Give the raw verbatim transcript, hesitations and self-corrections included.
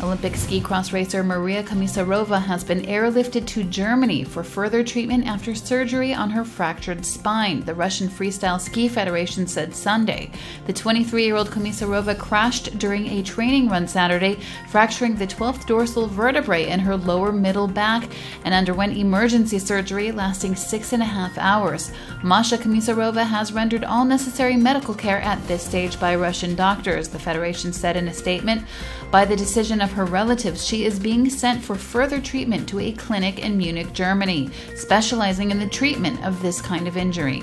Olympic ski cross racer Maria Komissarova has been airlifted to Germany for further treatment after surgery on her fractured spine, the Russian Freestyle Ski Federation said Sunday. The twenty-three-year-old Komissarova crashed during a training run Saturday, fracturing the twelfth dorsal vertebrae in her lower middle back, and underwent emergency surgery lasting six and a half hours. Masha Komissarova has rendered all necessary medical care at this stage by Russian doctors, the federation said in a statement. By the decision of her relatives, she is being sent for further treatment to a clinic in Munich, Germany, specializing in the treatment of this kind of injury.